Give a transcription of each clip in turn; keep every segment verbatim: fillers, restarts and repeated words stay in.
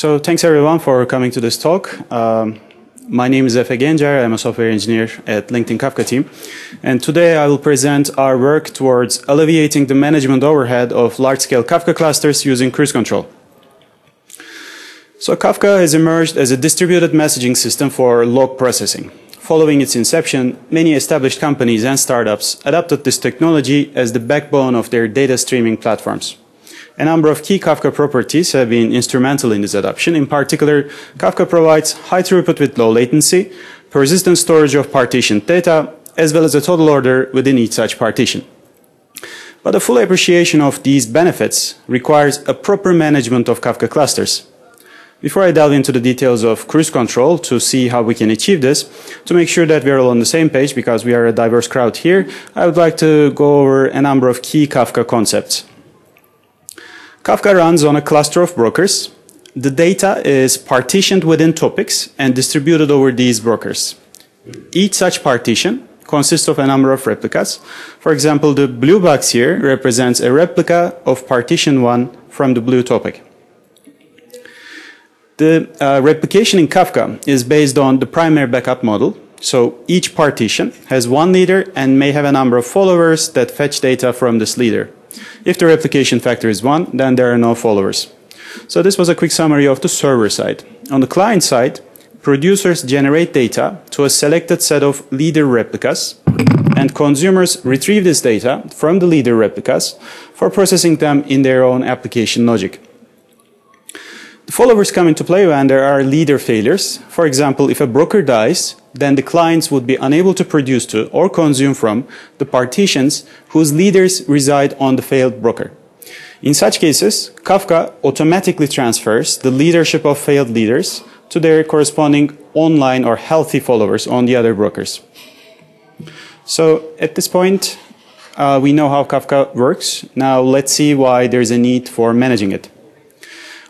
So thanks everyone for coming to this talk. Um, my name is Efe Gencer. I'm a software engineer at LinkedIn Kafka team. And today I will present our work towards alleviating the management overhead of large-scale Kafka clusters using Cruise Control. So Kafka has emerged as a distributed messaging system for log processing. Following its inception, many established companies and startups adopted this technology as the backbone of their data streaming platforms. A number of key Kafka properties have been instrumental in this adoption. In particular, Kafka provides high throughput with low latency, persistent storage of partitioned data, as well as a total order within each such partition. But a full appreciation of these benefits requires a proper management of Kafka clusters. Before I delve into the details of Cruise Control to see how we can achieve this, to make sure that we're all on the same page because we are a diverse crowd here, I would like to go over a number of key Kafka concepts. Kafka runs on a cluster of brokers. The data is partitioned within topics and distributed over these brokers. Each such partition consists of a number of replicas. For example, the blue box here represents a replica of partition one from the blue topic. The uh, replication in Kafka is based on the primary backup model. So each partition has one leader and may have a number of followers that fetch data from this leader. If the replication factor is one, then there are no followers. So this was a quick summary of the server side. On the client side, producers generate data to a selected set of leader replicas, and consumers retrieve this data from the leader replicas for processing them in their own application logic. The followers come into play when there are leader failures. For example, if a broker dies, then the clients would be unable to produce to or consume from the partitions whose leaders reside on the failed broker. In such cases, Kafka automatically transfers the leadership of failed leaders to their corresponding online or healthy followers on the other brokers. So at this point, uh, we know how Kafka works. Now let's see why there's a need for managing it.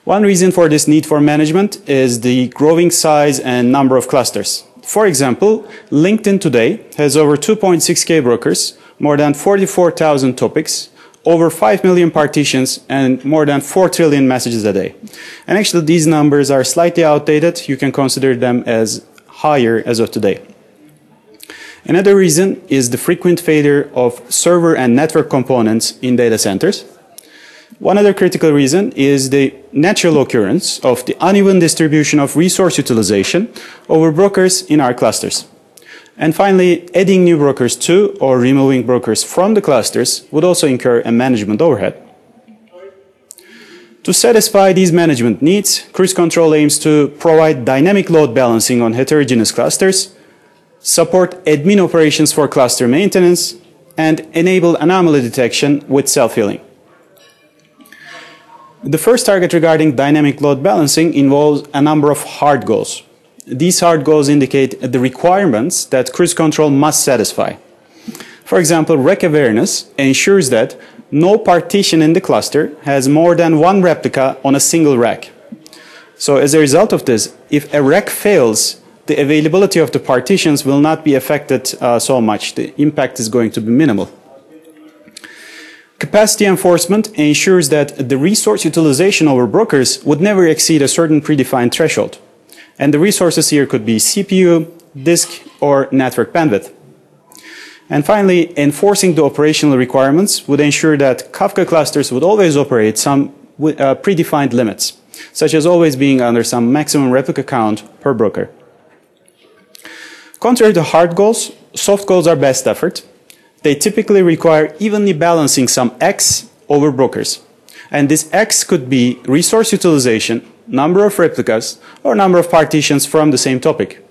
One reason for this need for management is the growing size and number of clusters. For example, LinkedIn today has over two point six K brokers, more than forty-four thousand topics, over five million partitions, and more than four trillion messages a day. And actually, these numbers are slightly outdated. You can consider them as higher as of today. Another reason is the frequent failure of server and network components in data centers. One other critical reason is the natural occurrence of the uneven distribution of resource utilization over brokers in our clusters. And finally, adding new brokers to or removing brokers from the clusters would also incur a management overhead. To satisfy these management needs, Cruise Control aims to provide dynamic load balancing on heterogeneous clusters, support admin operations for cluster maintenance, and enable anomaly detection with self-healing. The first target regarding dynamic load balancing involves a number of hard goals. These hard goals indicate the requirements that Cruise Control must satisfy. For example, rec awareness ensures that no partition in the cluster has more than one replica on a single rack. So as a result of this, if a rack fails, the availability of the partitions will not be affected uh, so much. The impact is going to be minimal. Capacity enforcement ensures that the resource utilization over brokers would never exceed a certain predefined threshold. And the resources here could be C P U, disk, or network bandwidth. And finally, enforcing the operational requirements would ensure that Kafka clusters would always operate some uh, predefined limits, such as always being under some maximum replica count per broker. Contrary to hard goals, soft goals are best effort. They typically require evenly balancing some X over brokers. And this X could be resource utilization, number of replicas, or number of partitions from the same topic.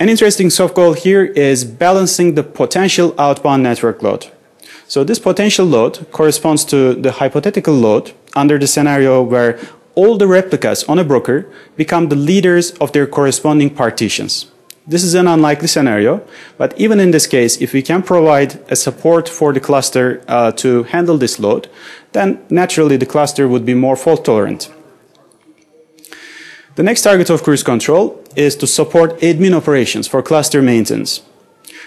An interesting soft goal here is balancing the potential outbound network load. So this potential load corresponds to the hypothetical load under the scenario where all the replicas on a broker become the leaders of their corresponding partitions. This is an unlikely scenario, but even in this case, if we can provide a support for the cluster uh, to handle this load, then naturally the cluster would be more fault tolerant. The next target of Cruise Control is to support admin operations for cluster maintenance.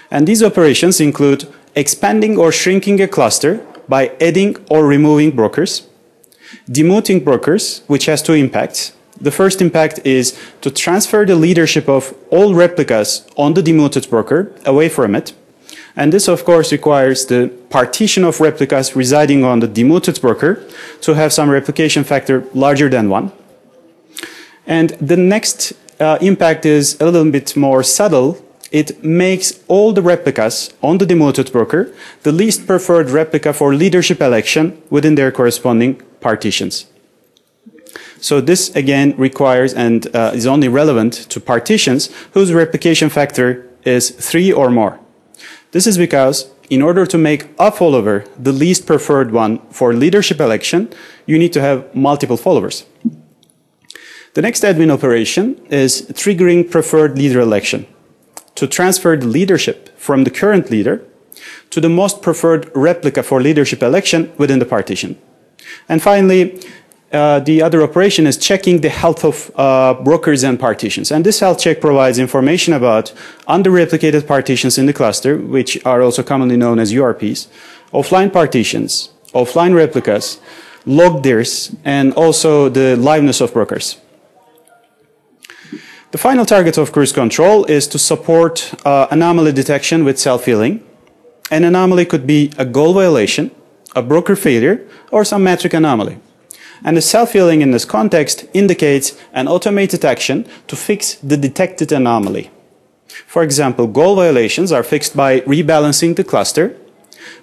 And these operations include expanding or shrinking a cluster by adding or removing brokers, demoting brokers, which has two impacts. The first impact is to transfer the leadership of all replicas on the demoted worker away from it. And this, of course, requires the partition of replicas residing on the demoted worker to have some replication factor larger than one. And the next uh, impact is a little bit more subtle. It makes all the replicas on the demoted worker the least preferred replica for leadership election within their corresponding partitions. So this, again, requires and uh, is only relevant to partitions whose replication factor is three or more. This is because in order to make a follower the least preferred one for leadership election, you need to have multiple followers. The next admin operation is triggering preferred leader election to transfer the leadership from the current leader to the most preferred replica for leadership election within the partition. And finally, uh, the other operation is checking the health of uh, brokers and partitions. And this health check provides information about under-replicated partitions in the cluster, which are also commonly known as U R Ps, offline partitions, offline replicas, log D I Rs, and also the liveness of brokers. The final target of Cruise Control is to support uh, anomaly detection with self-healing. An anomaly could be a goal violation, a broker failure, or some metric anomaly. And the self-healing in this context indicates an automated action to fix the detected anomaly. For example, goal violations are fixed by rebalancing the cluster,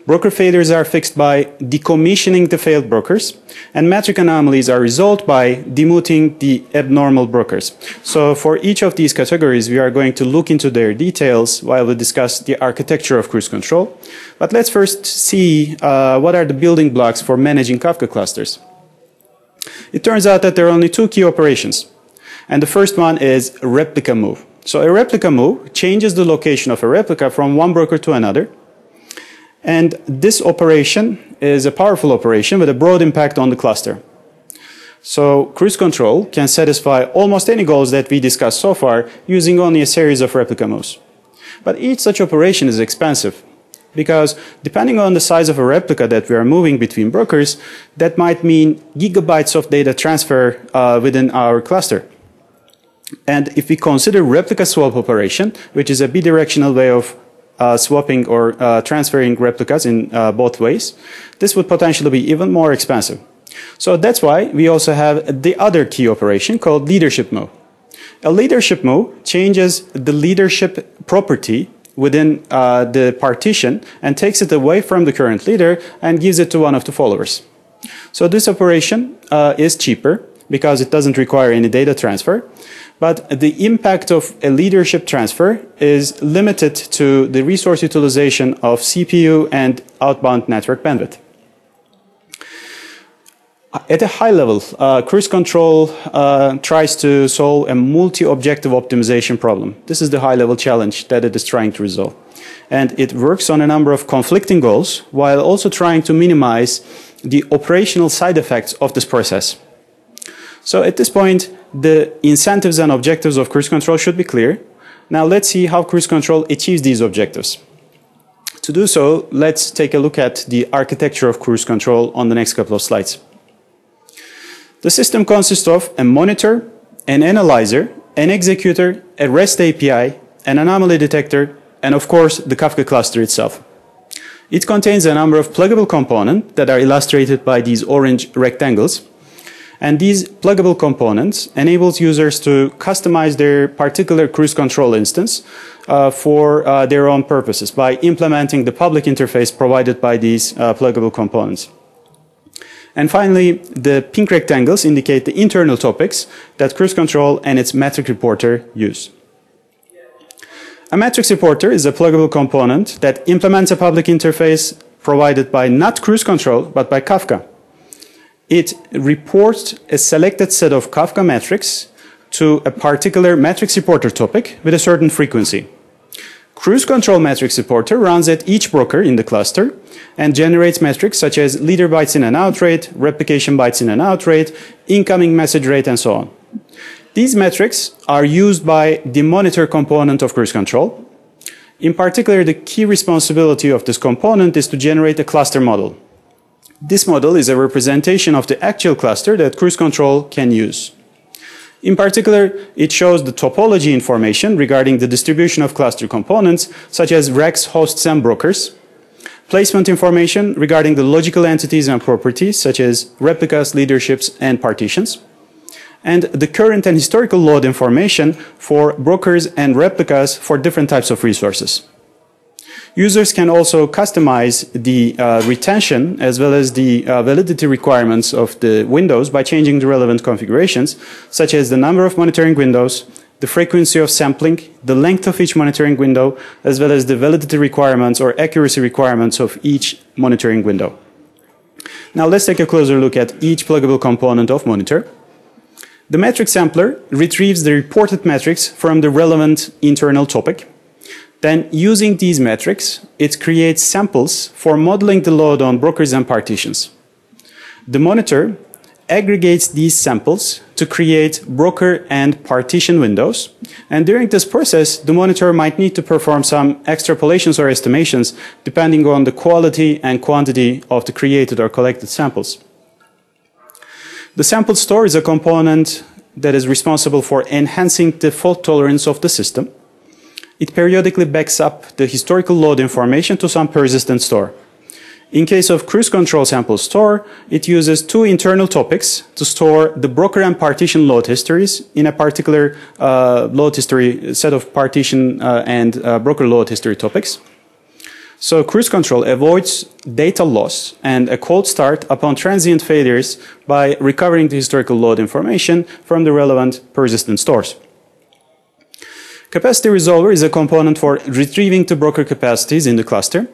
broker failures are fixed by decommissioning the failed brokers, and metric anomalies are resolved by demoting the abnormal brokers. So for each of these categories, we are going to look into their details while we discuss the architecture of Cruise Control. But let's first see uh, what are the building blocks for managing Kafka clusters. It turns out that there are only two key operations. And the first one is replica move. So a replica move changes the location of a replica from one broker to another. And this operation is a powerful operation with a broad impact on the cluster. So Cruise Control can satisfy almost any goals that we discussed so far using only a series of replica moves. But each such operation is expensive because depending on the size of a replica that we are moving between brokers, that might mean gigabytes of data transfer uh, within our cluster. And if we consider replica swap operation, which is a bidirectional way of Uh, swapping or uh, transferring replicas in uh, both ways, this would potentially be even more expensive. So that's why we also have the other key operation called leadership move. A leadership move changes the leadership property within uh, the partition and takes it away from the current leader and gives it to one of the followers. So this operation uh, is cheaper because it doesn't require any data transfer. But the impact of a leadership transfer is limited to the resource utilization of C P U and outbound network bandwidth. At a high level, uh, Cruise Control uh, tries to solve a multi-objective optimization problem. This is the high-level challenge that it is trying to resolve. And it works on a number of conflicting goals while also trying to minimize the operational side effects of this process. So at this point, the incentives and objectives of Cruise Control should be clear. Now let's see how Cruise Control achieves these objectives. To do so, let's take a look at the architecture of Cruise Control on the next couple of slides. The system consists of a monitor, an analyzer, an executor, a REST A P I, an anomaly detector, and of course the Kafka cluster itself. It contains a number of pluggable components that are illustrated by these orange rectangles. And these pluggable components enables users to customize their particular Cruise Control instance uh, for uh, their own purposes by implementing the public interface provided by these uh, pluggable components. And finally, the pink rectangles indicate the internal topics that Cruise Control and its metric reporter use. A metrics reporter is a pluggable component that implements a public interface provided by not Cruise Control, but by Kafka. It reports a selected set of Kafka metrics to a particular metrics reporter topic with a certain frequency. Cruise Control metrics reporter runs at each broker in the cluster and generates metrics such as leader bytes in and out rate, replication bytes in and out rate, incoming message rate, and so on. These metrics are used by the monitor component of Cruise Control. In particular, the key responsibility of this component is to generate a cluster model. This model is a representation of the actual cluster that Cruise Control can use. In particular, it shows the topology information regarding the distribution of cluster components, such as racks, hosts, and brokers. Placement information regarding the logical entities and properties, such as replicas, leaderships, and partitions. And the current and historical load information for brokers and replicas for different types of resources. Users can also customize the uh, retention as well as the uh, validity requirements of the windows by changing the relevant configurations, such as the number of monitoring windows, the frequency of sampling, the length of each monitoring window, as well as the validity requirements or accuracy requirements of each monitoring window. Now let's take a closer look at each pluggable component of monitor. The metric sampler retrieves the reported metrics from the relevant internal topic. Then, using these metrics, it creates samples for modeling the load on brokers and partitions. The monitor aggregates these samples to create broker and partition windows. And during this process, the monitor might need to perform some extrapolations or estimations depending on the quality and quantity of the created or collected samples. The sample store is a component that is responsible for enhancing the fault tolerance of the system. It periodically backs up the historical load information to some persistent store. In case of Cruise Control sample store, it uses two internal topics to store the broker and partition load histories in a particular uh, load history set of partition uh, and uh, broker load history topics. So Cruise Control avoids data loss and a cold start upon transient failures by recovering the historical load information from the relevant persistent stores. Capacity Resolver is a component for retrieving the broker capacities in the cluster.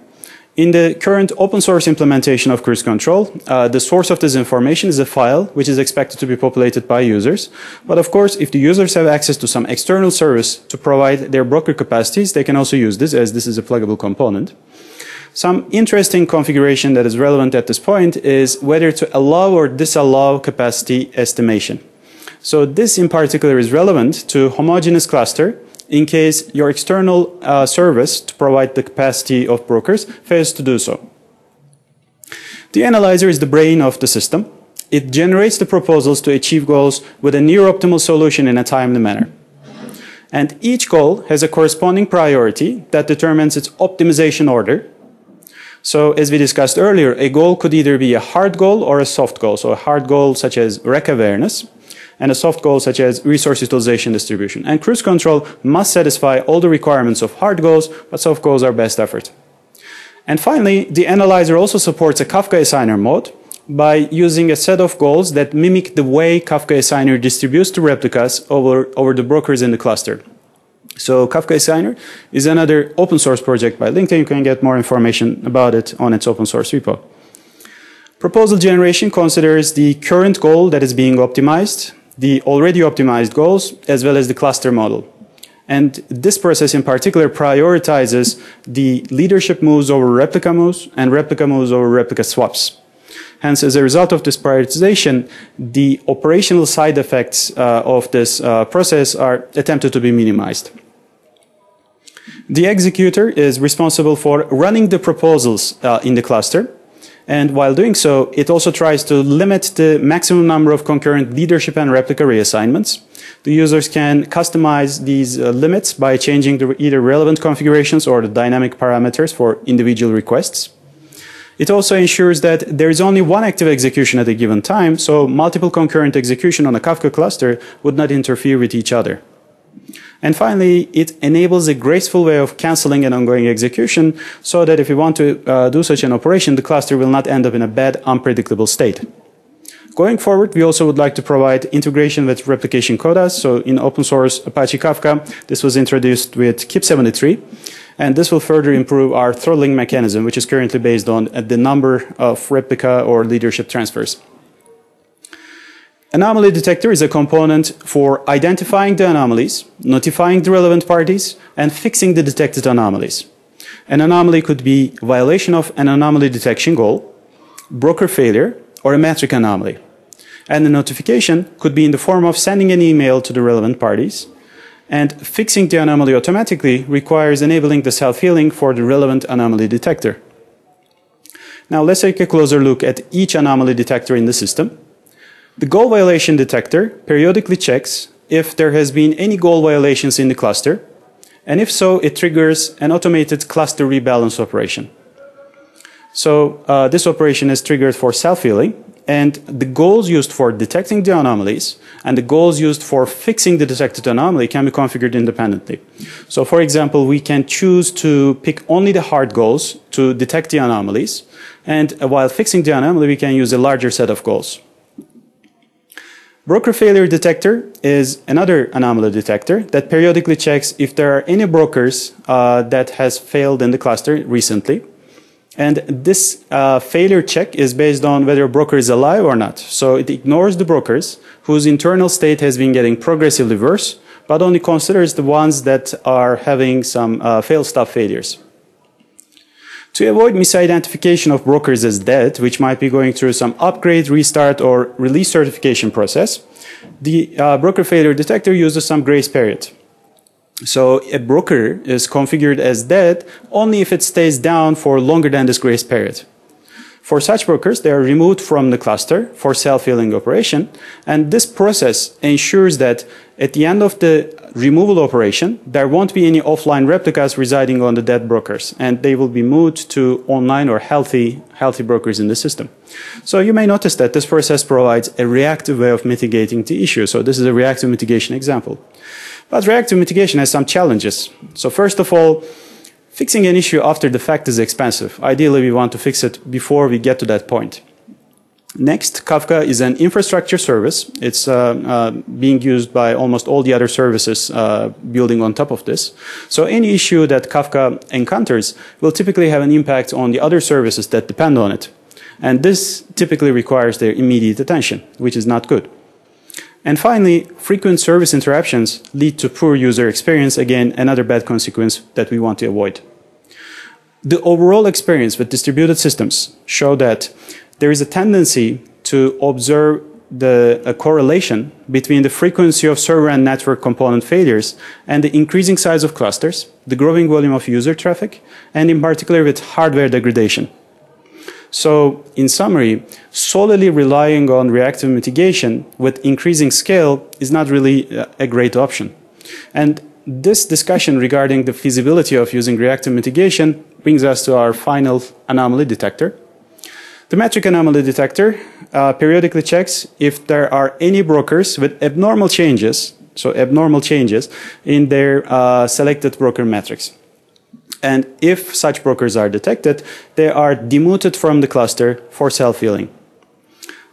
In the current open source implementation of Cruise Control, uh, the source of this information is a file which is expected to be populated by users. But of course, if the users have access to some external service to provide their broker capacities, they can also use this, as this is a pluggable component. Some interesting configuration that is relevant at this point is whether to allow or disallow capacity estimation. So this in particular is relevant to homogeneous cluster in case your external uh, service to provide the capacity of brokers fails to do so. The analyzer is the brain of the system. It generates the proposals to achieve goals with a near-optimal solution in a timely manner. And each goal has a corresponding priority that determines its optimization order. So, as we discussed earlier, a goal could either be a hard goal or a soft goal. So, a hard goal such as rack awareness, and a soft goal such as resource utilization distribution. And Cruise Control must satisfy all the requirements of hard goals, but soft goals are best effort. And finally, the analyzer also supports a Kafka Assigner mode by using a set of goals that mimic the way Kafka Assigner distributes to replicas over, over the brokers in the cluster. So Kafka Assigner is another open source project by LinkedIn. You can get more information about it on its open source repo. Proposal generation considers the current goal that is being optimized, the already optimized goals, as well as the cluster model. And this process in particular prioritizes the leadership moves over replica moves and replica moves over replica swaps. Hence, as a result of this prioritization, the operational side effects uh, of this uh, process are attempted to be minimized. The executor is responsible for running the proposals uh, in the cluster. And while doing so, it also tries to limit the maximum number of concurrent leadership and replica reassignments. The users can customize these uh, limits by changing the either relevant configurations or the dynamic parameters for individual requests. It also ensures that there is only one active execution at a given time, so multiple concurrent execution on a Kafka cluster would not interfere with each other. And finally, it enables a graceful way of canceling an ongoing execution so that if you want to uh, do such an operation, the cluster will not end up in a bad, unpredictable state. Going forward, we also would like to provide integration with replication quotas. So in open source Apache Kafka, this was introduced with K I P seventy-three. And this will further improve our throttling mechanism, which is currently based on the number of replica or leadership transfers. Anomaly detector is a component for identifying the anomalies, notifying the relevant parties, and fixing the detected anomalies. An anomaly could be violation of an anomaly detection goal, broker failure, or a metric anomaly. And the notification could be in the form of sending an email to the relevant parties. And fixing the anomaly automatically requires enabling the self-healing for the relevant anomaly detector. Now let's take a closer look at each anomaly detector in the system. The goal violation detector periodically checks if there has been any goal violations in the cluster, and if so, it triggers an automated cluster rebalance operation. So uh, this operation is triggered for self-healing, and the goals used for detecting the anomalies and the goals used for fixing the detected anomaly can be configured independently. So for example, we can choose to pick only the hard goals to detect the anomalies, and while fixing the anomaly, we can use a larger set of goals. Broker failure detector is another anomaly detector that periodically checks if there are any brokers uh, that has failed in the cluster recently. And this uh, failure check is based on whether a broker is alive or not. So it ignores the brokers whose internal state has been getting progressively worse, but only considers the ones that are having some uh, fail-stop failures. To avoid misidentification of brokers as dead, which might be going through some upgrade, restart, or release certification process, the uh, broker failure detector uses some grace period. So a broker is configured as dead only if it stays down for longer than this grace period. For such brokers, they are removed from the cluster for self-healing operation, and this process ensures that at the end of the removal operation, there won't be any offline replicas residing on the dead brokers, and they will be moved to online or healthy, healthy brokers in the system. So you may notice that this process provides a reactive way of mitigating the issue. So this is a reactive mitigation example. But reactive mitigation has some challenges. So first of all, fixing an issue after the fact is expensive. Ideally, we want to fix it before we get to that point. Next, Kafka is an infrastructure service. It's uh, uh, being used by almost all the other services uh, building on top of this. So any issue that Kafka encounters will typically have an impact on the other services that depend on it. And this typically requires their immediate attention, which is not good. And finally, frequent service interruptions lead to poor user experience, again, another bad consequence that we want to avoid. The overall experience with distributed systems show that there is a tendency to observe the a correlation between the frequency of server and network component failures and the increasing size of clusters, the growing volume of user traffic, and in particular with hardware degradation. So, in summary, solely relying on reactive mitigation with increasing scale is not really a great option. And this discussion regarding the feasibility of using reactive mitigation brings us to our final anomaly detector. The metric anomaly detector uh, periodically checks if there are any brokers with abnormal changes, so abnormal changes, in their uh, selected broker metrics. And if such brokers are detected, they are demoted from the cluster for self-healing.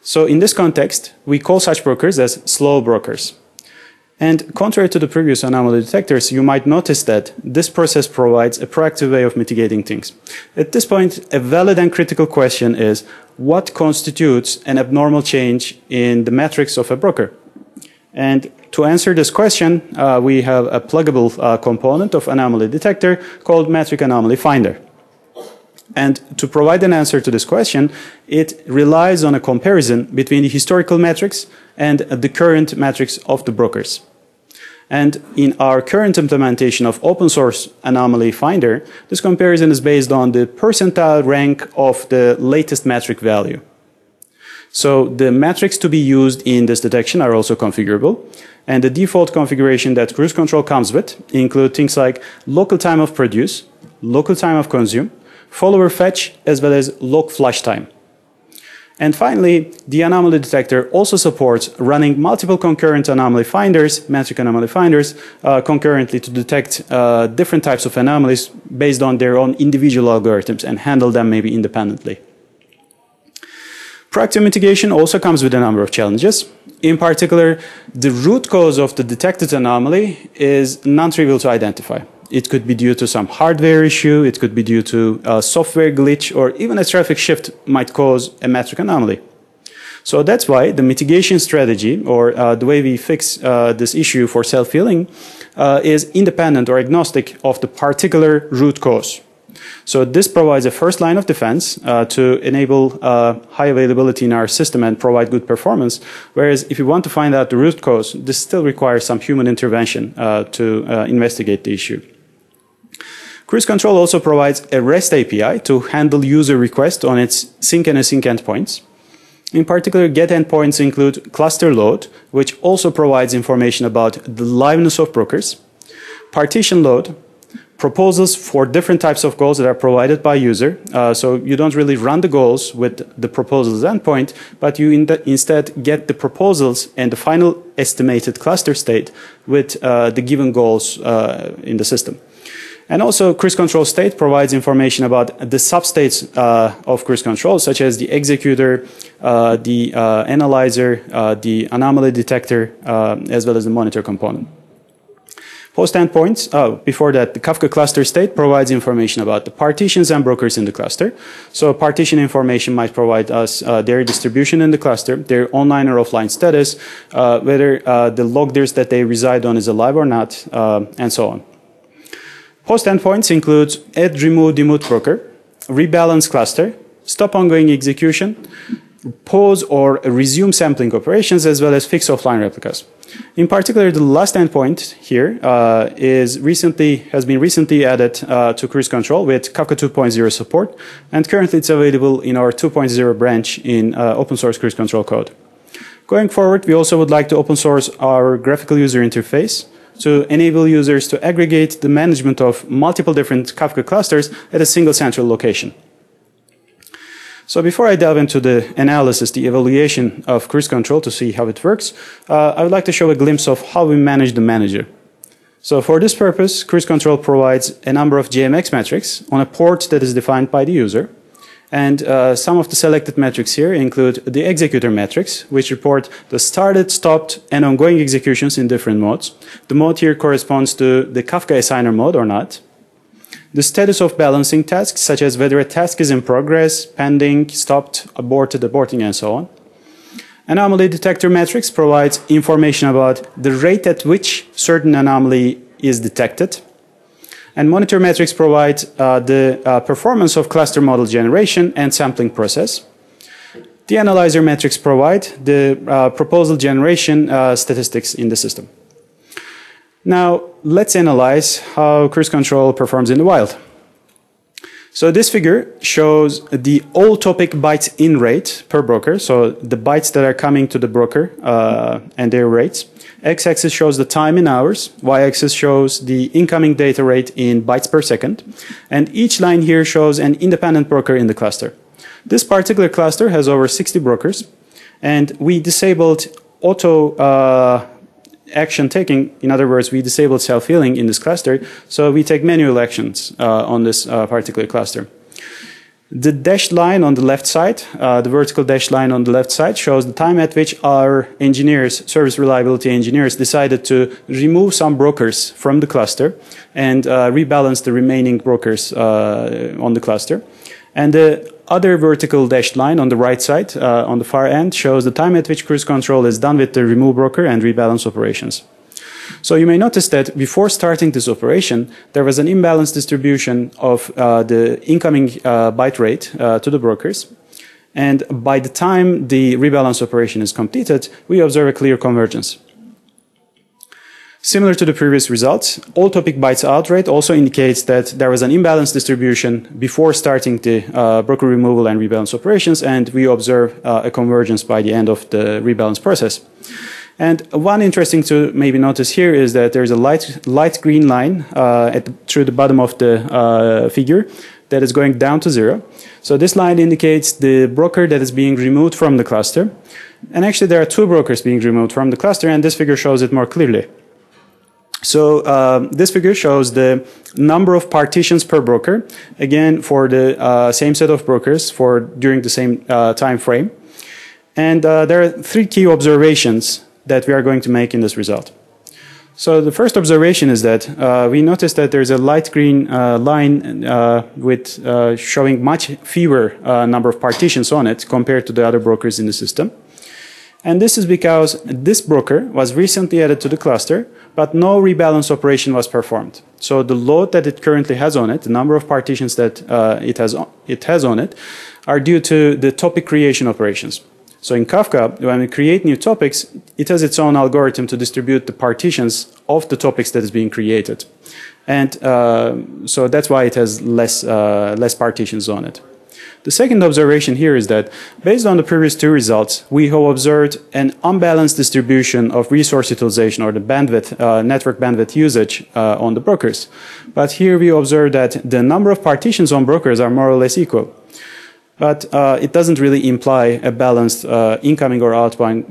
So in this context, we call such brokers as slow brokers. And contrary to the previous anomaly detectors, you might notice that this process provides a proactive way of mitigating things. At this point, a valid and critical question is, what constitutes an abnormal change in the metrics of a broker? And to answer this question, uh, we have a pluggable uh, component of anomaly detector called metric anomaly finder. And to provide an answer to this question, it relies on a comparison between the historical metrics and the current metrics of the brokers. And in our current implementation of open source anomaly finder, this comparison is based on the percentile rank of the latest metric value. So the metrics to be used in this detection are also configurable. And the default configuration that Cruise Control comes with include things like local time of produce, local time of consume, follower fetch, as well as log flush time. And finally, the anomaly detector also supports running multiple concurrent anomaly finders, metric anomaly finders, uh, concurrently to detect uh, different types of anomalies based on their own individual algorithms and handle them maybe independently. Proactive mitigation also comes with a number of challenges. In particular, the root cause of the detected anomaly is non-trivial to identify. It could be due to some hardware issue, it could be due to a software glitch, or even a traffic shift might cause a metric anomaly. So that's why the mitigation strategy, or uh, the way we fix uh, this issue for self-healing, uh, is independent or agnostic of the particular root cause. So this provides a first line of defense uh, to enable uh, high availability in our system and provide good performance. Whereas if you want to find out the root cause, this still requires some human intervention uh, to uh, investigate the issue. Cruise Control also provides a REST A P I to handle user requests on its sync and async endpoints. In particular, get endpoints include cluster load, which also provides information about the liveness of brokers, partition load, proposals for different types of goals that are provided by user. Uh, so you don't really run the goals with the proposals endpoint, but you in the, instead get the proposals and the final estimated cluster state with uh, the given goals uh, in the system. And also, Cruise Control state provides information about the substates uh, of Cruise Control, such as the executor, uh, the uh, analyzer, uh, the anomaly detector, uh, as well as the monitor component. Post endpoints, oh, before that, the Kafka cluster state provides information about the partitions and brokers in the cluster. So partition information might provide us uh, their distribution in the cluster, their online or offline status, uh, whether uh, the logders that they reside on is alive or not, uh, and so on. Post endpoints include add, remove, demute broker, rebalance cluster, stop ongoing execution, pause or resume sampling operations, as well as fix offline replicas. In particular, the last endpoint here uh, is recently has been recently added uh, to Cruise Control with Kafka two point oh support, and currently it's available in our two point oh branch in uh, open source Cruise Control code. Going forward, we also would like to open source our graphical user interface to enable users to aggregate the management of multiple different Kafka clusters at a single central location. So before I delve into the analysis, the evaluation of Cruise Control to see how it works, uh, I would like to show a glimpse of how we manage the manager. So for this purpose, Cruise Control provides a number of J M X metrics on a port that is defined by the user. And uh, some of the selected metrics here include the executor metrics, which report the started, stopped, and ongoing executions in different modes. The mode here corresponds to the Kafka Assigner mode or not. The status of balancing tasks, such as whether a task is in progress, pending, stopped, aborted, aborting, and so on. Anomaly detector metrics provides information about the rate at which certain anomaly is detected. And monitor metrics provide uh, the uh, performance of cluster model generation and sampling process. The analyzer metrics provide the uh, proposal generation uh, statistics in the system. Now, let's analyze how Cruise Control performs in the wild. So this figure shows the all topic bytes in rate per broker, so the bytes that are coming to the broker uh, and their rates. X-axis shows the time in hours, y-axis shows the incoming data rate in bytes per second, and each line here shows an independent broker in the cluster. This particular cluster has over sixty brokers, and we disabled auto uh, action taking. In other words, we disabled self-healing in this cluster, so we take manual actions uh, on this uh, particular cluster. The dashed line on the left side, uh, the vertical dashed line on the left side, shows the time at which our engineers, service reliability engineers, decided to remove some brokers from the cluster and uh, rebalance the remaining brokers uh, on the cluster. And the other vertical dashed line on the right side, uh, on the far end, shows the time at which Cruise Control is done with the remove broker and rebalance operations. So you may notice that before starting this operation, there was an imbalanced distribution of uh, the incoming uh, byte rate uh, to the brokers. And by the time the rebalance operation is completed, we observe a clear convergence. Similar to the previous results, all topic bytes out rate also indicates that there was an imbalanced distribution before starting the uh, broker removal and rebalance operations, and we observe uh, a convergence by the end of the rebalance process. And one interesting to maybe notice here is that there is a light, light green line uh, at the, through the bottom of the uh, figure that is going down to zero. So this line indicates the broker that is being removed from the cluster. And actually there are two brokers being removed from the cluster, and this figure shows it more clearly. So uh, this figure shows the number of partitions per broker, again for the uh, same set of brokers for during the same uh, time frame. And uh, there are three key observations that we are going to make in this result. So the first observation is that uh, we noticed that there's a light green uh, line uh, with uh, showing much fewer uh, number of partitions on it compared to the other brokers in the system. And this is because this broker was recently added to the cluster, but no rebalance operation was performed. So the load that it currently has on it, the number of partitions that uh, it has on, it has on it, are due to the topic creation operations. So in Kafka, when we create new topics, it has its own algorithm to distribute the partitions of the topics that is being created. And uh, so that's why it has less, uh, less partitions on it. The second observation here is that, based on the previous two results, we have observed an unbalanced distribution of resource utilization or the bandwidth, uh, network bandwidth usage uh, on the brokers. But here we observe that the number of partitions on brokers are more or less equal. But uh, it doesn't really imply a balanced uh, incoming or outgoing,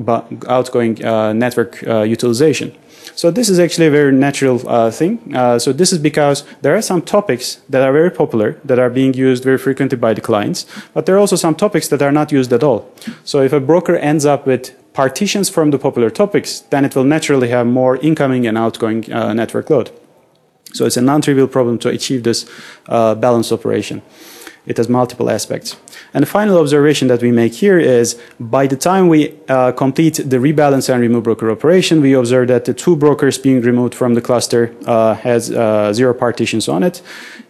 outgoing uh, network uh, utilization. So this is actually a very natural uh, thing. Uh, so this is because there are some topics that are very popular, that are being used very frequently by the clients, but there are also some topics that are not used at all. So if a broker ends up with partitions from the popular topics, then it will naturally have more incoming and outgoing uh, network load. So it's a non-trivial problem to achieve this uh, balanced operation. It has multiple aspects. And the final observation that we make here is, by the time we uh, complete the rebalance and remove broker operation, we observe that the two brokers being removed from the cluster uh, has uh, zero partitions on it.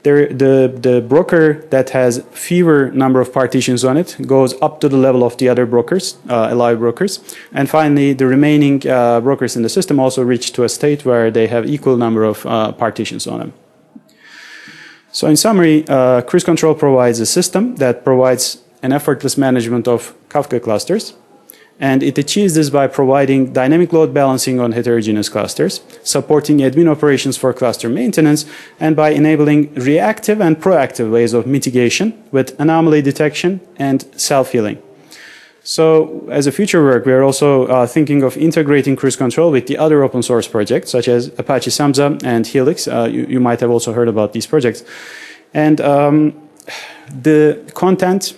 There, the, the broker that has fewer number of partitions on it goes up to the level of the other brokers, uh, alive brokers. And finally, the remaining uh, brokers in the system also reach to a state where they have equal number of uh, partitions on them. So in summary, uh, Cruise Control provides a system that provides an effortless management of Kafka clusters, and it achieves this by providing dynamic load balancing on heterogeneous clusters, supporting admin operations for cluster maintenance, and by enabling reactive and proactive ways of mitigation with anomaly detection and self-healing. So as a future work, we are also uh, thinking of integrating Cruise Control with the other open source projects, such as Apache Samza and Helix. Uh, you, you might have also heard about these projects. And um, the content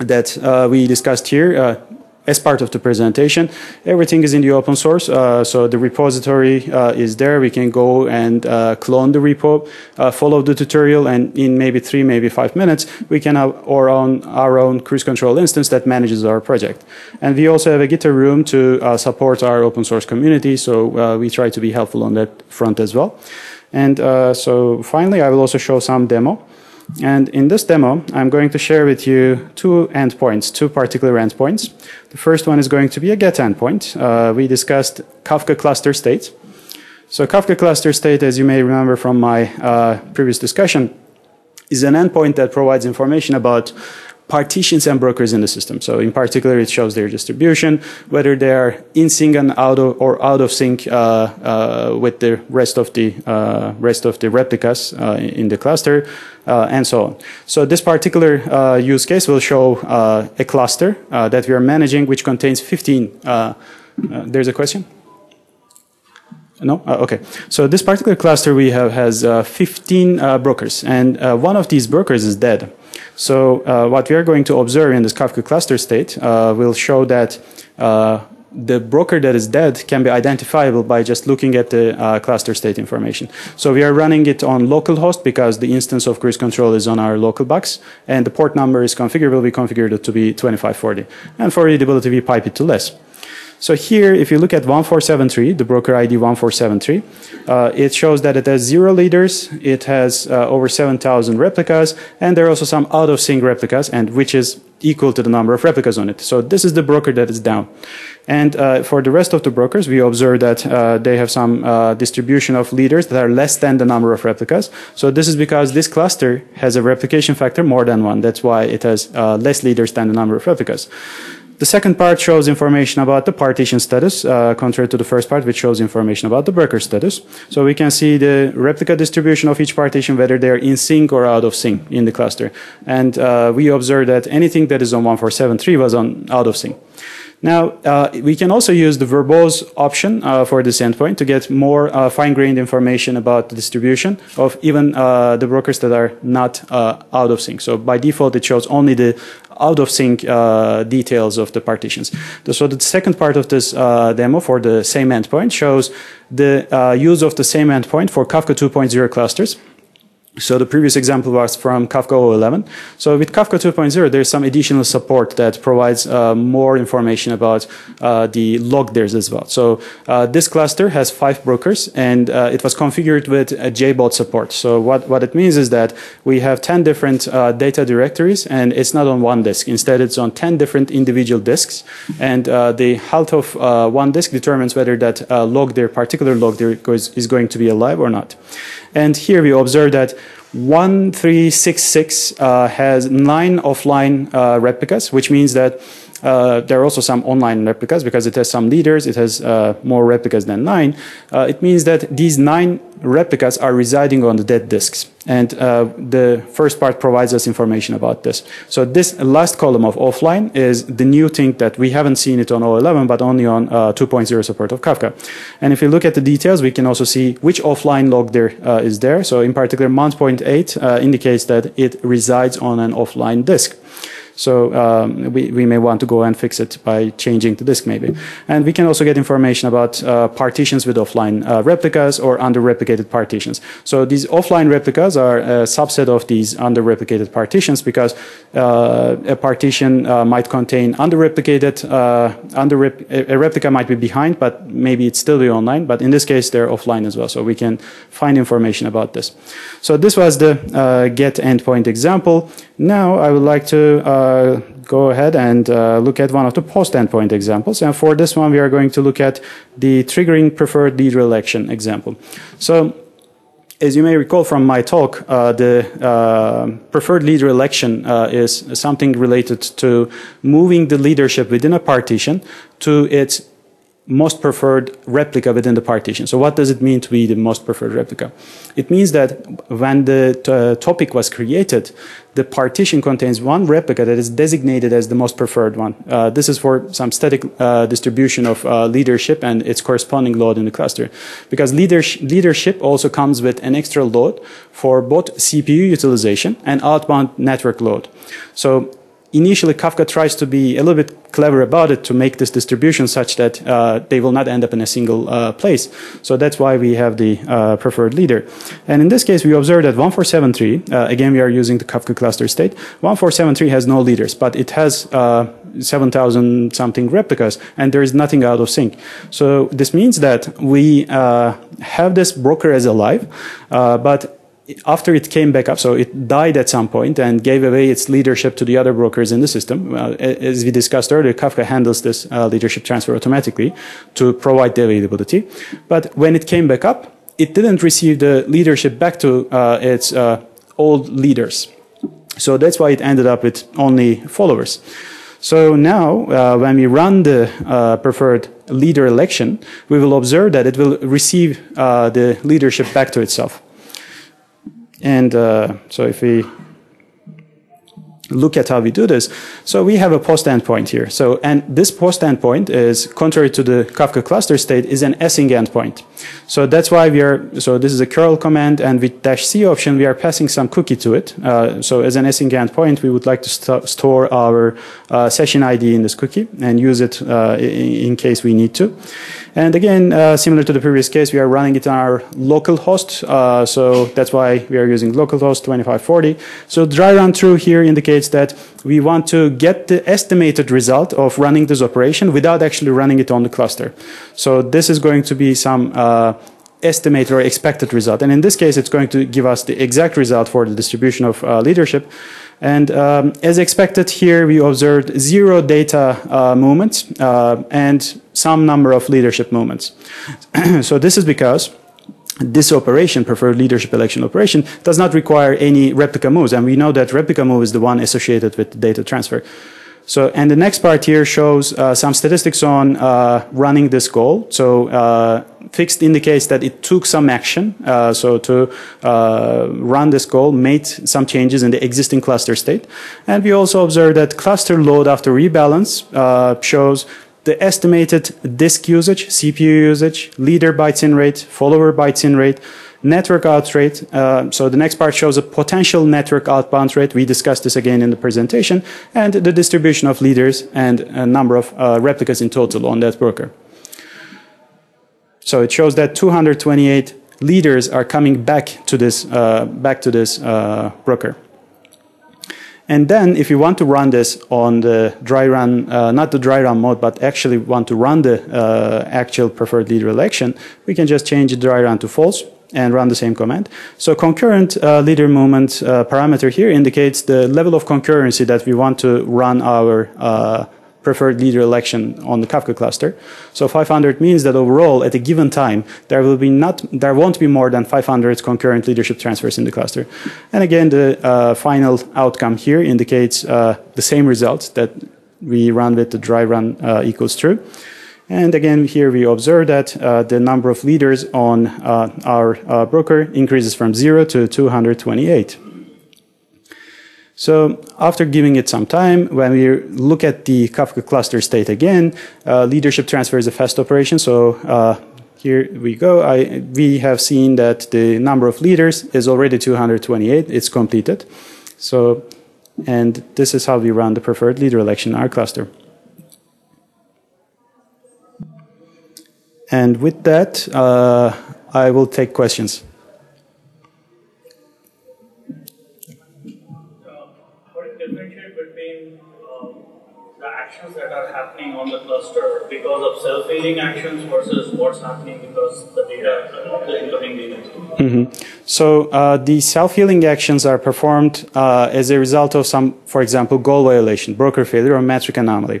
that uh, we discussed here, uh, as part of the presentation, everything is in the open source. Uh, so the repository uh, is there. We can go and uh, clone the repo, uh, follow the tutorial, and in maybe three, maybe five minutes, we can have our own, our own Cruise Control instance that manages our project. And we also have a GitHub room to uh, support our open source community. So uh, we try to be helpful on that front as well. And uh, so finally, I will also show some demo. And in this demo, I'm going to share with you two endpoints, two particular endpoints. The first one is going to be a get endpoint. Uh, we discussed Kafka cluster state. So Kafka cluster state, as you may remember from my uh, previous discussion, is an endpoint that provides information about partitions and brokers in the system. So in particular, it shows their distribution, whether they are in sync and out of, or out of sync uh, uh, with the rest of the uh, rest of the replicas uh, in the cluster, uh, and so on. So this particular uh, use case will show uh, a cluster uh, that we are managing, which contains fifteen. Uh, uh, there's a question? No? Uh, okay. So this particular cluster we have has uh, fifteen uh, brokers, and uh, one of these brokers is dead. So uh, what we are going to observe in this Kafka cluster state uh, will show that uh, the broker that is dead can be identifiable by just looking at the uh, cluster state information. So we are running it on localhost because the instance of Cruise Control is on our local box, and the port number is configurable. We configured it to be twenty-five forty. And for readability, we pipe it to less. So here, if you look at one four seven three, the broker I D one four seven three, uh, it shows that it has zero leaders, it has uh, over seven thousand replicas, and there are also some out-of-sync replicas, and which is equal to the number of replicas on it. So this is the broker that is down. And uh, for the rest of the brokers, we observe that uh, they have some uh, distribution of leaders that are less than the number of replicas. So this is because this cluster has a replication factor more than one. That's why it has uh, less leaders than the number of replicas. The second part shows information about the partition status, uh, contrary to the first part, which shows information about the broker status. So we can see the replica distribution of each partition, whether they're in sync or out of sync in the cluster. And uh, we observe that anything that is on one four seven three was on out of sync. Now, uh, we can also use the verbose option uh, for this endpoint to get more uh, fine-grained information about the distribution of even uh, the brokers that are not uh, out of sync. So by default, it shows only the out-of-sync uh, details of the partitions. So the second part of this uh, demo for the same endpoint shows the uh, use of the same endpoint for Kafka two point oh clusters. So the previous example was from Kafka zero eleven. So with Kafka two point oh, there's some additional support that provides uh, more information about uh, the log there as well. So uh, this cluster has five brokers, and uh, it was configured with a J BOD support. So what, what it means is that we have ten different uh, data directories, and it's not on one disk. Instead, it's on ten different individual disks. And uh, the health of uh, one disk determines whether that uh, log there, particular log there, is going to be alive or not. And here we observe that one three six six uh, has nine offline uh, replicas, which means that Uh, there are also some online replicas because it has some leaders, it has uh, more replicas than nine. Uh, it means that these nine replicas are residing on the dead disks. And uh, the first part provides us information about this. So this last column of offline is the new thing that we haven't seen it on O eleven, but only on uh, two point oh support of Kafka. And if you look at the details, we can also see which offline log there uh, is there. So in particular, mount point eight uh, indicates that it resides on an offline disk. So um, we, we may want to go and fix it by changing the disk maybe. And we can also get information about uh, partitions with offline uh, replicas or under-replicated partitions. So these offline replicas are a subset of these under-replicated partitions because uh, a partition uh, might contain under-replicated, uh, under rep a replica might be behind, but maybe it's still be online. But in this case, they're offline as well. So we can find information about this. So this was the uh, get endpoint example. Now I would like to uh, go ahead and uh, look at one of the post endpoint examples. And for this one, we are going to look at the triggering preferred leader election example. So as you may recall from my talk, uh, the uh, preferred leader election uh, is something related to moving the leadership within a partition to its most preferred replica within the partition. So what does it mean to be the most preferred replica? It means that when the topic was created, the partition contains one replica that is designated as the most preferred one. Uh, this is for some static uh, distribution of uh, leadership and its corresponding load in the cluster. Because leaders leadership also comes with an extra load for both C P U utilization and outbound network load. So initially, Kafka tries to be a little bit clever about it to make this distribution such that uh, they will not end up in a single uh, place. So that's why we have the uh, preferred leader. And in this case, we observe that one four seven three, uh, again, we are using the Kafka cluster state. one four seven three has no leaders, but it has uh, seven thousand something replicas, and there is nothing out of sync. So this means that we uh, have this broker as alive, uh, but after it came back up, so it died at some point and gave away its leadership to the other brokers in the system. Uh, as we discussed earlier, Kafka handles this uh, leadership transfer automatically to provide the availability. But when it came back up, it didn't receive the leadership back to uh, its uh, old leaders. So that's why it ended up with only followers. So now, uh, when we run the uh, preferred leader election, we will observe that it will receive uh, the leadership back to itself. And uh, so if we look at how we do this, so we have a post endpoint here. So, and this post endpoint is, contrary to the Kafka cluster state, is an async endpoint. So that's why we are, so this is a curl command, and with dash C option, we are passing some cookie to it. Uh, so as an async endpoint, we would like to st store our uh, session I D in this cookie and use it uh, in, in case we need to. And again, uh, similar to the previous case, we are running it on our local host. Uh, so that's why we are using localhost twenty-five forty. So dry run through here indicates that we want to get the estimated result of running this operation without actually running it on the cluster. So this is going to be some uh, estimated or expected result. And in this case, it's going to give us the exact result for the distribution of uh, leadership. And um, as expected here, we observed zero data uh, movements uh, and some number of leadership movements. So this is because this operation, preferred leadership election operation, does not require any replica moves. And we know that replica move is the one associated with the data transfer. So, and the next part here shows uh, some statistics on uh, running this goal. So uh, fixed indicates that it took some action. Uh, so to uh, run this goal, made some changes in the existing cluster state. And we also observe that cluster load after rebalance uh, shows the estimated disk usage, C P U usage, leader bytes in rate, follower bytes in rate, network out rate. Uh, so the next part shows a potential network outbound rate. We discussed this again in the presentation, and the distribution of leaders and a number of uh, replicas in total on that broker. So it shows that two hundred twenty-eight leaders are coming back to this uh, back to this uh, broker. And then if you want to run this on the dry run, uh, not the dry run mode, but actually want to run the uh, actual preferred leader election, we can just change the dry run to false and run the same command. So concurrent uh, leader movement uh, parameter here indicates the level of concurrency that we want to run our uh, preferred leader election on the Kafka cluster. So five hundred means that overall, at a given time, there will be not, there won't be more than five hundred concurrent leadership transfers in the cluster. And again, the uh, final outcome here indicates uh, the same result that we run with the dry run uh, equals true. And again, here we observe that uh, the number of leaders on uh, our uh, broker increases from zero to two hundred twenty-eight. So after giving it some time, when we look at the Kafka cluster state again, uh, leadership transfer is a fast operation. So uh, here we go. I, we have seen that the number of leaders is already two hundred twenty-eight. It's completed. So, and this is how we run the preferred leader election in our cluster. And with that, uh, I will take questions. That are happening on the cluster because of self-healing actions versus what's happening because the data is incoming data. So uh, the self-healing actions are performed uh, as a result of some, for example, goal violation, broker failure, or metric anomaly.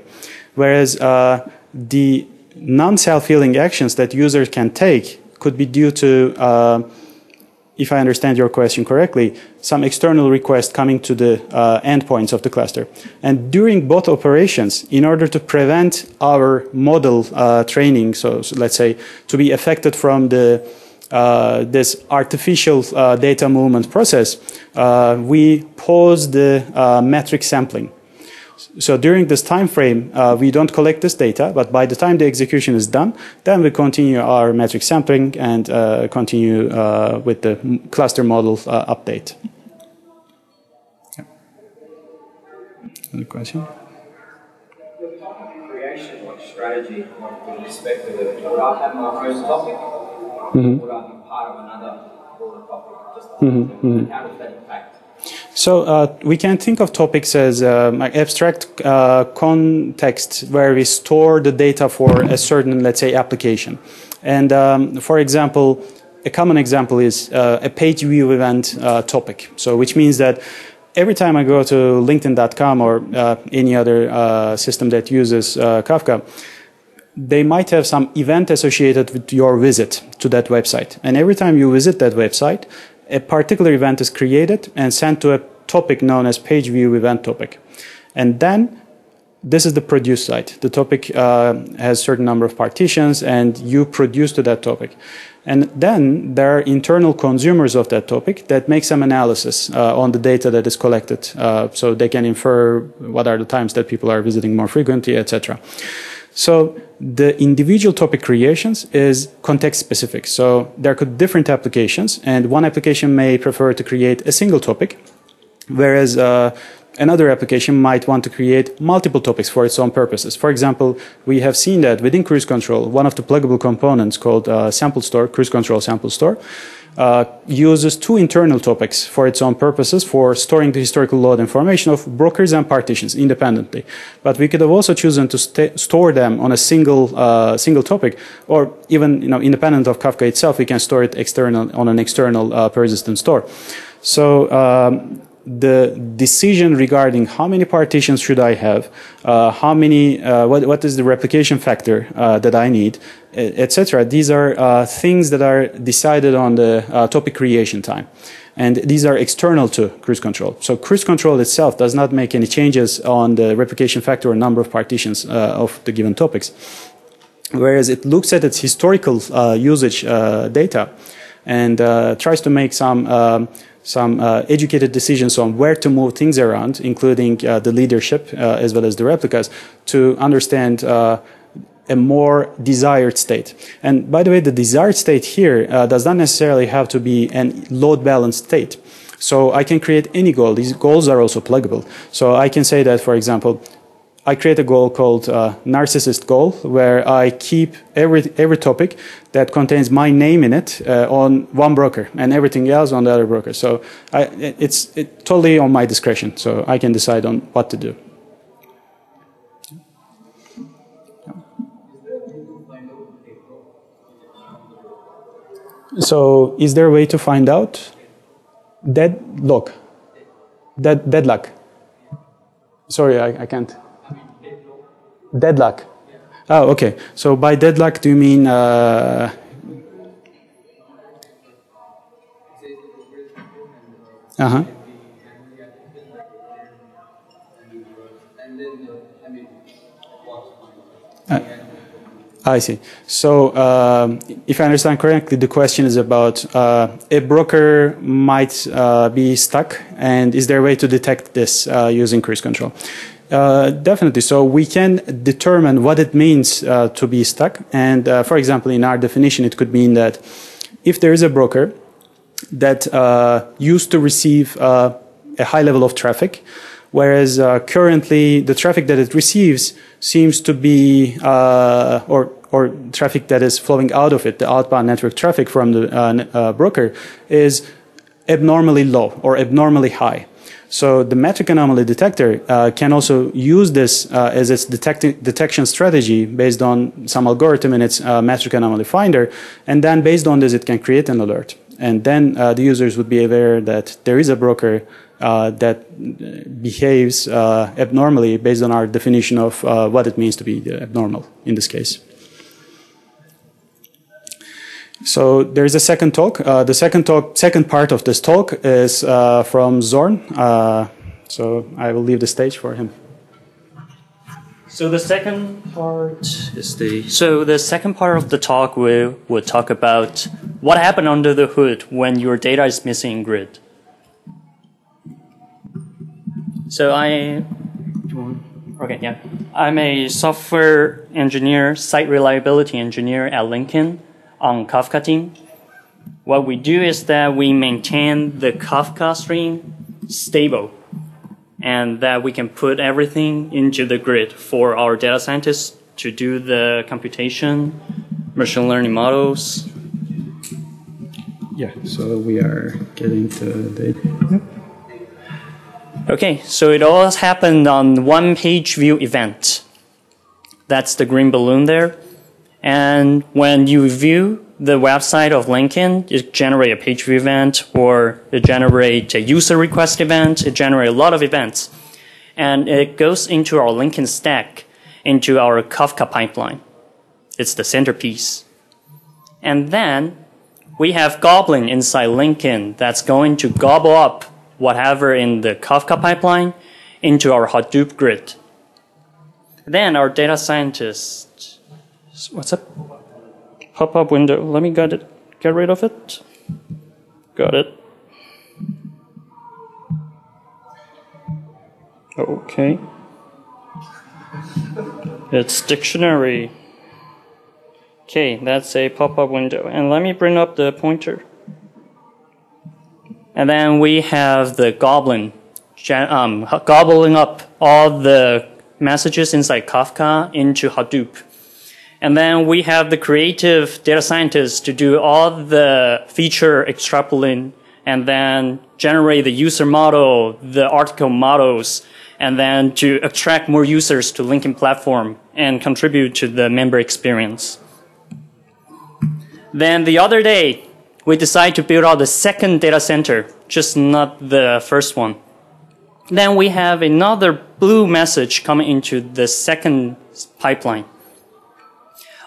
Whereas uh, the non-self-healing actions that users can take could be due to, uh, if I understand your question correctly, some external request coming to the uh, endpoints of the cluster. And during both operations, in order to prevent our model uh, training, so, so let's say, to be affected from the, uh, this artificial uh, data movement process, uh, we pause the uh, metric sampling. So during this time frame, uh, we don't collect this data, but by the time the execution is done, then we continue our metric sampling and uh, continue uh, with the cluster model uh, update. Yeah. Another question? The topic creation, what strategy with respect to the, would I have my first topic, or would I be part of another broader topic? Just mm-hmm. How does that impact? So uh, we can think of topics as uh, abstract uh, context where we store the data for a certain, let's say, application. And um, for example, a common example is uh, a page view event uh, topic. So which means that every time I go to LinkedIn dot com or uh, any other uh, system that uses uh, Kafka, they might have some event associated with your visit to that website. And every time you visit that website, a particular event is created and sent to a topic known as page view event topic. And then this is the produce side. The topic uh, has a certain number of partitions and you produce to that topic. And then there are internal consumers of that topic that make some analysis uh, on the data that is collected. Uh, so they can infer what are the times that people are visiting more frequently, et cetera. So the individual topic creations is context specific. So there could be different applications, and one application may prefer to create a single topic, whereas uh, another application might want to create multiple topics for its own purposes. For example, we have seen that within Cruise Control, one of the pluggable components called uh, Sample Store, Cruise Control Sample Store, uh, uses two internal topics for its own purposes for storing the historical load information of brokers and partitions independently. But we could have also chosen to st store them on a single uh, single topic, or even, you know, independent of Kafka itself, we can store it external on an external uh, persistent store. So um, the decision regarding how many partitions should I have, uh, how many, uh, what what is the replication factor uh, that I need, et cetera. These are uh, things that are decided on the uh, topic creation time, and these are external to Cruise Control. So Cruise Control itself does not make any changes on the replication factor or number of partitions uh, of the given topics, whereas it looks at its historical uh, usage uh, data and uh, tries to make some. Um, some uh, educated decisions on where to move things around, including uh, the leadership uh, as well as the replicas, to understand uh, a more desired state. And by the way, the desired state here uh, does not necessarily have to be a load-balanced state. So I can create any goal. These goals are also pluggable. So I can say that, for example, I create a goal called uh, narcissist goal, where I keep every, every topic that contains my name in it uh, on one broker and everything else on the other broker. So I, it's it totally on my discretion. So I can decide on what to do. So is there a way to find out? Deadlock. Dead, deadlock. Sorry, I, I can't. Deadlock. Oh, okay. So by deadlock, do you mean... Uh, uh-huh. Uh, I see. So um, if I understand correctly, the question is about uh, a broker might uh, be stuck, and is there a way to detect this uh, using Cruise Control? Uh, definitely. So we can determine what it means uh, to be stuck. And uh, for example, in our definition, it could mean that if there is a broker that uh, used to receive uh, a high level of traffic, whereas uh, currently the traffic that it receives seems to be, uh, or or traffic that is flowing out of it, the outbound network traffic from the uh, uh, broker, is abnormally low or abnormally high. So the metric anomaly detector uh, can also use this uh, as its detect detection strategy based on some algorithm in its uh, metric anomaly finder, and then based on this it can create an alert. And then uh, the users would be aware that there is a broker Uh, that behaves uh, abnormally based on our definition of uh, what it means to be abnormal in this case. So there is a second talk. Uh, the second talk, second part of this talk is uh, from Zorn. Uh, so I will leave the stage for him. So the second part is the so the second part of the talk we will talk about what happened under the hood when your data is missing in grid. So I, okay, yeah, I'm a software engineer, site reliability engineer at LinkedIn on Kafka team. What we do is that we maintain the Kafka stream stable, and that we can put everything into the grid for our data scientists to do the computation, machine learning models. Yeah, so we are getting to the data. Okay, so it all happened on one page view event. That's the green balloon there. And when you view the website of LinkedIn, it generates a page view event, or it generates a user request event, it generates a lot of events. And it goes into our LinkedIn stack, into our Kafka pipeline. It's the centerpiece. And then we have Gobblin inside LinkedIn that's going to gobble up whatever in the Kafka pipeline into our Hadoop grid. Then our data scientist, what's up? Pop-up window, let me get it, get rid of it. Got it. Okay. It's dictionary. Okay, that's a pop-up window. And let me bring up the pointer. And then we have the Gobblin, um, gobbling up all the messages inside Kafka into Hadoop. And then we have the creative data scientists to do all the feature extrapolation and then generate the user model, the article models, and then to attract more users to LinkedIn platform and contribute to the member experience. Then the other day, we decide to build out the second data center, just not the first one. Then we have another blue message coming into the second pipeline.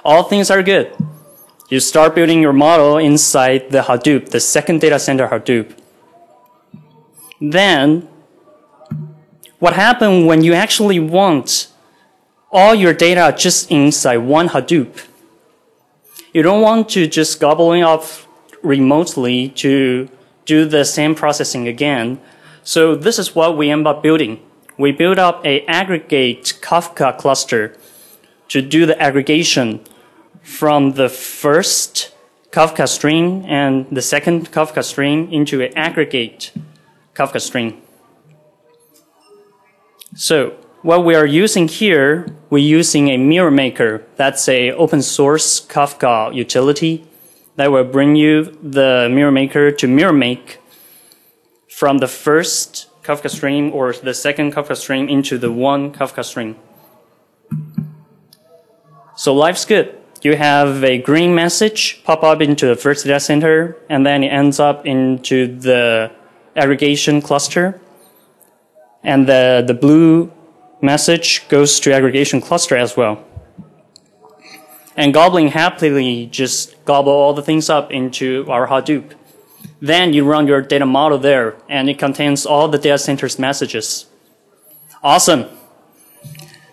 All things are good. You start building your model inside the Hadoop, the second data center Hadoop. Then, what happens when you actually want all your data just inside one Hadoop? You don't want to just gobbling up remotely to do the same processing again. So this is what we end up building. We build up an aggregate Kafka cluster to do the aggregation from the first Kafka stream and the second Kafka stream into an aggregate Kafka stream. So what we are using here, we're using a MirrorMaker. That's an open source Kafka utility that will bring you the MirrorMaker to MirrorMake from the first Kafka stream or the second Kafka stream into the one Kafka stream. So life's good. You have a green message pop up into the first data center, and then it ends up into the aggregation cluster. And the, the blue message goes to aggregation cluster as well. And Gobblin happily just gobble all the things up into our Hadoop. Then you run your data model there, and it contains all the data center's messages. Awesome.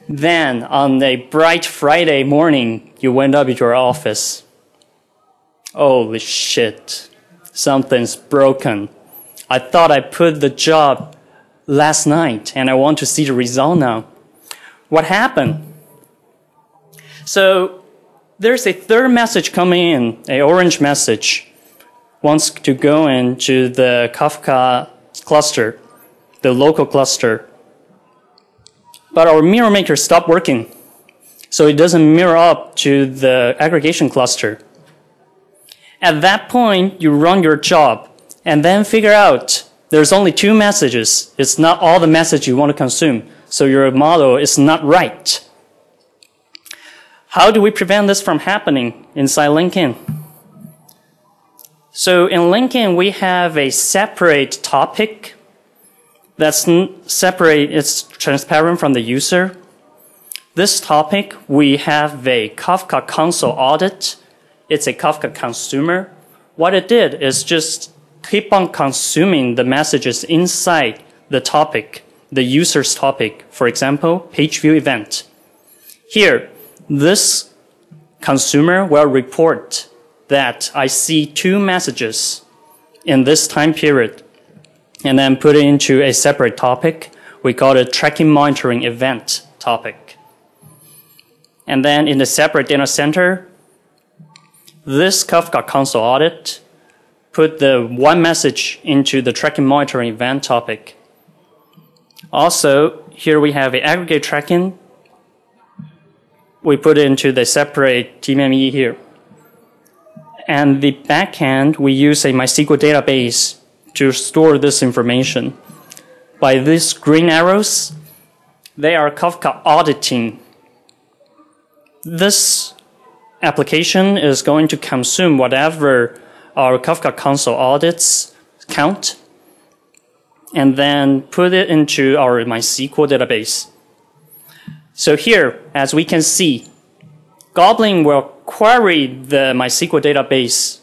Then, on a bright Friday morning, you went up to your office. Holy shit. Something's broken. I thought I put the job last night, and I want to see the result now. What happened? So, there's a third message coming in, an orange message. Wants to go into the Kafka cluster, the local cluster. But our mirror maker stopped working, so it doesn't mirror up to the aggregation cluster. At that point, you run your job, and then figure out there's only two messages. It's not all the message you want to consume, so your model is not right. How do we prevent this from happening inside LinkedIn? So in LinkedIn, we have a separate topic that's separate, it's transparent from the user. This topic, we have a Kafka console audit. It's a Kafka consumer. What it did is just keep on consuming the messages inside the topic, the user's topic. For example, page view event. Here, this consumer will report that I see two messages in this time period, and then put it into a separate topic. We call it tracking monitoring event topic. And then in the separate data center, this Kafka console audit put the one message into the tracking monitoring event topic. Also, here we have the aggregate tracking. We put it into the separate T M E here. And the backend, we use a MySQL database to store this information. By these green arrows, they are Kafka auditing. This application is going to consume whatever our Kafka console audits count, and then put it into our MySQL database. So here, as we can see, Gobblin will query the MySQL database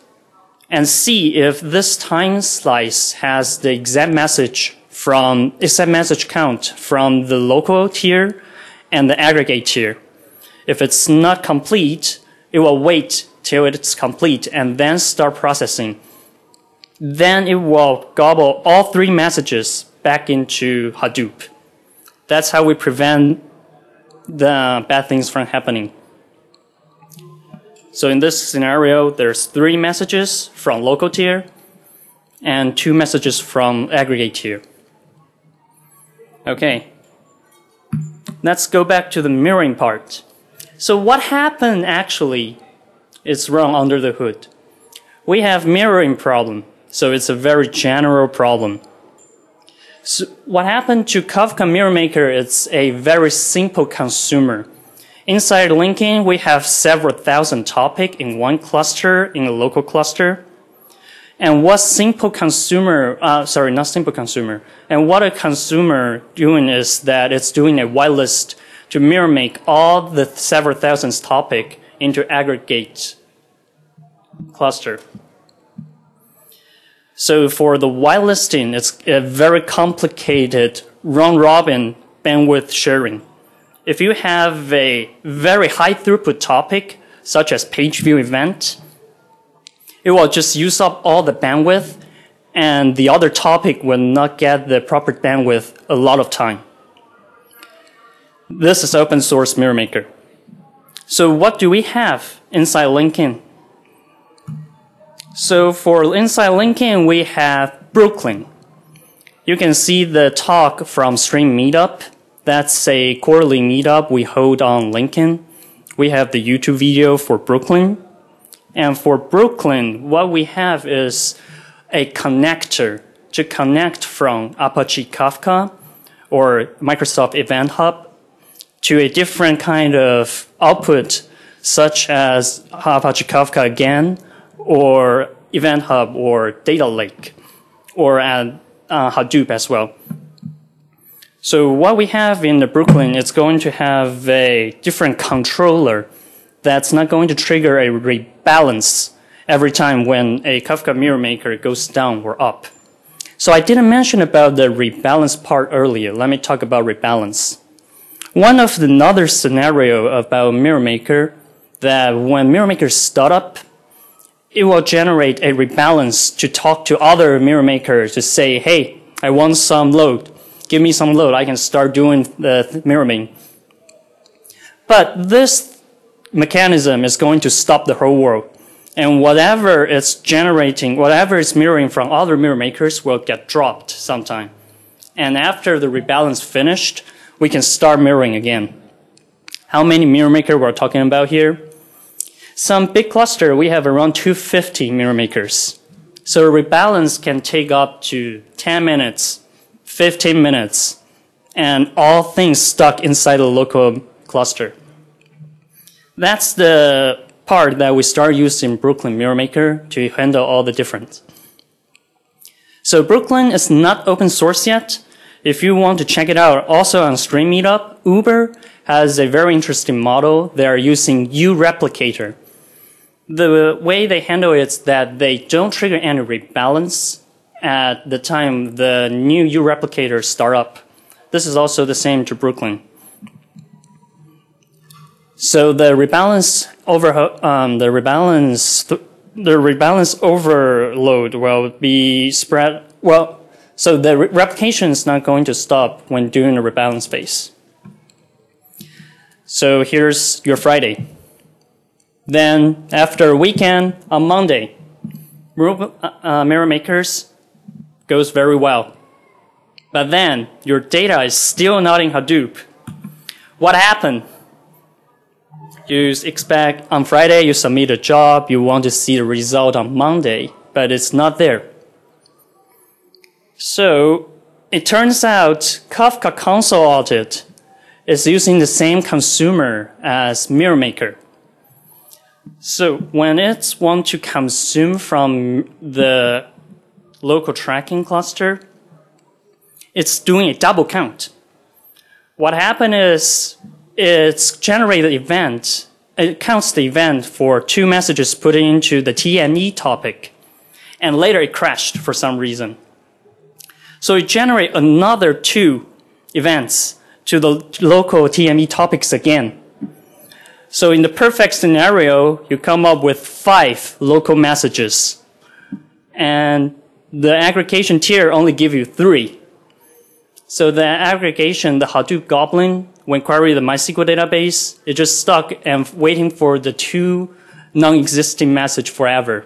and see if this time slice has the exact message from exact message count from the local tier and the aggregate tier. If it's not complete, it will wait till it's complete and then start processing. Then it will gobble all three messages back into Hadoop. That's how we prevent the bad things from happening. So in this scenario, there's three messages from local tier and two messages from aggregate tier. Okay, let's go back to the mirroring part. So what happened actually is run under the hood. We have mirroring problem, so it's a very general problem. So what happened to Kafka MirrorMaker is a very simple consumer. Inside LinkedIn, we have several thousand topics in one cluster, in a local cluster. And what simple consumer, uh, sorry, not simple consumer. And what a consumer doing is that it's doing a whitelist to mirror make all the several thousand topics into aggregate cluster. So for the whitelisting, it's a very complicated round-robin bandwidth sharing. If you have a very high throughput topic, such as page view event, it will just use up all the bandwidth, and the other topic will not get the proper bandwidth a lot of time. This is open source MirrorMaker. So what do we have inside LinkedIn? So for inside LinkedIn, we have Brooklyn. You can see the talk from Stream Meetup. That's a quarterly meetup we hold on LinkedIn. We have the YouTube video for Brooklyn. And for Brooklyn, what we have is a connector to connect from Apache Kafka or Microsoft Event Hub to a different kind of output, such as Apache Kafka again, or Event Hub, or Data Lake, or uh, Hadoop as well. So what we have in the Brooklyn is going to have a different controller that's not going to trigger a rebalance every time when a Kafka mirror maker goes down or up. So I didn't mention about the rebalance part earlier. Let me talk about rebalance. One of the another scenario about MirrorMaker, that when MirrorMaker starts up, it will generate a rebalance to talk to other MirrorMakers to say, hey, I want some load. Give me some load. I can start doing the mirroring. But this mechanism is going to stop the whole world. And whatever it's generating, whatever it's mirroring from other mirror makers will get dropped sometime. And after the rebalance finished, we can start mirroring again. How many mirror maker we're talking about here? Some big cluster, we have around two hundred fifty mirror makers. So rebalance can take up to ten minutes, fifteen minutes, and all things stuck inside the local cluster. That's the part that we start using Brooklyn MirrorMaker to handle all the different. So Brooklyn is not open source yet. If you want to check it out, also on Stream Meetup, Uber has a very interesting model. They are using UReplicator. The way they handle it is that they don't trigger any rebalance at the time the new UReplicator starts up. This is also the same to Brooklyn. So the rebalance over um, the rebalance th the rebalance overload will be spread well. So the re replication is not going to stop when doing a rebalance phase. So here's your Friday. Then after a weekend on Monday, uh, uh, mirror makers goes very well. But then your data is still not in Hadoop. What happened? You expect on Friday you submit a job, you want to see the result on Monday, but it's not there. So it turns out Kafka console audit is using the same consumer as MirrorMaker. So when it wants to consume from the local tracking cluster, it's doing a double count. What happened is it's generated event, it counts the event for two messages put into the T M E topic, and later it crashed for some reason. So it generates another two events to the local T M E topics again. So in the perfect scenario, you come up with five local messages, and the aggregation tier only gives you three. So the aggregation, the Hadoop Gobblin, when query the MySQL database, it just stuck and waiting for the two non-existing message forever.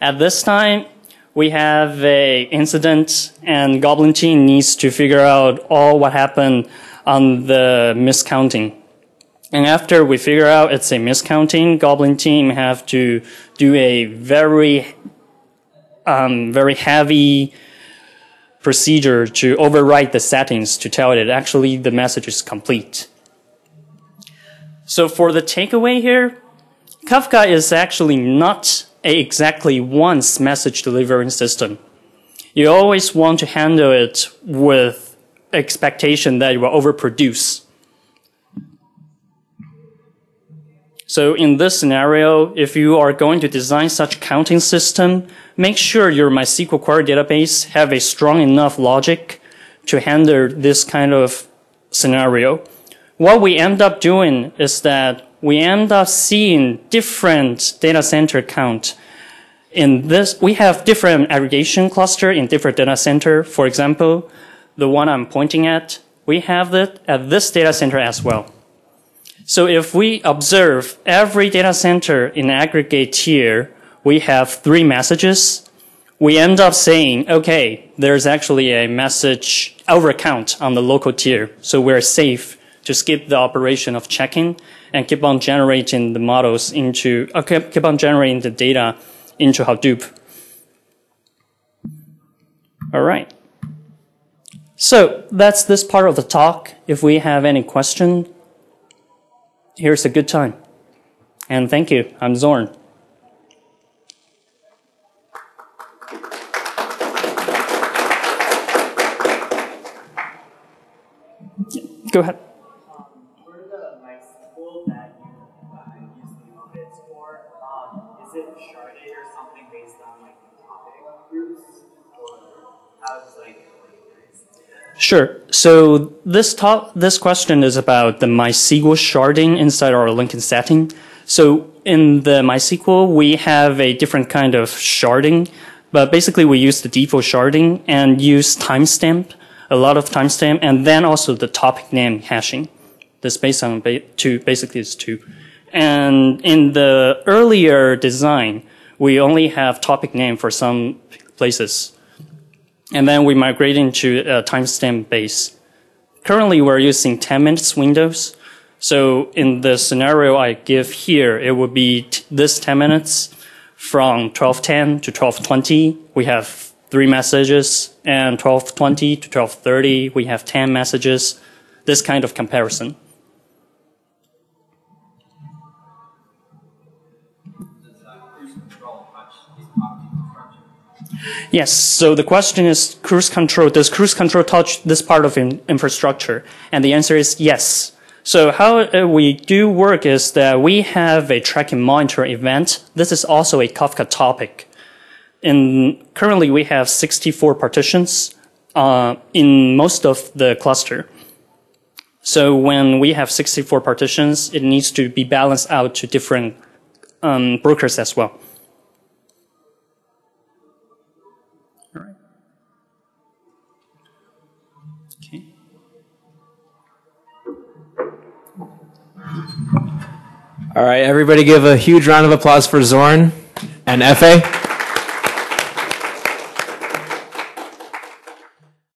At this time, we have a incident and Gobblin team needs to figure out all what happened on the miscounting. And after we figure out it's a miscounting, Gobblin team have to do a very, um, very heavy procedure to override the settings to tell it actually the message is complete. So for the takeaway here, Kafka is actually not a exactly once message delivering system. You always want to handle it with expectation that you will overproduce. So in this scenario, if you are going to design such counting system, make sure your MySQL query database have a strong enough logic to handle this kind of scenario. What we end up doing is that we end up seeing different data center count. In this, we have different aggregation cluster in different data center. For example, the one I'm pointing at, we have it at this data center as well. So if we observe every data center in aggregate tier, we have three messages. We end up saying, okay, there's actually a message overcount on the local tier. So we're safe to skip the operation of checking and keep on generating the models into, uh, keep on generating the data into Hadoop. All right. So that's this part of the talk. If we have any question, here's a good time. And thank you. I'm Zorn. Go ahead. Um, what are the like tool that you uh, use the audits for? Um, is it sharded or something based on like topic groups, or how is like organized? Sure. So this top this question is about the MySQL sharding inside our Lincoln setting. So in the MySQL, we have a different kind of sharding, but basically we use the default sharding and use timestamp, a lot of timestamp, and then also the topic name hashing. That's based on ba two, basically it's two. And in the earlier design, we only have topic name for some places. And then we migrate into a timestamp base. Currently we're using ten minutes windows. So in the scenario I give here, it would be t this ten minutes from twelve ten to twelve twenty. We have three messages, and twelve twenty to twelve thirty, we have ten messages, this kind of comparison. Yes, so the question is, Cruise Control, does Cruise Control touch this part of in infrastructure? And the answer is yes. So how we do work is that we have a track and monitor event. This is also a Kafka topic. In, currently, we have sixty-four partitions uh, in most of the cluster. So when we have sixty-four partitions, it needs to be balanced out to different um, brokers as well. All right, everybody give a huge round of applause for Zorn and Efe.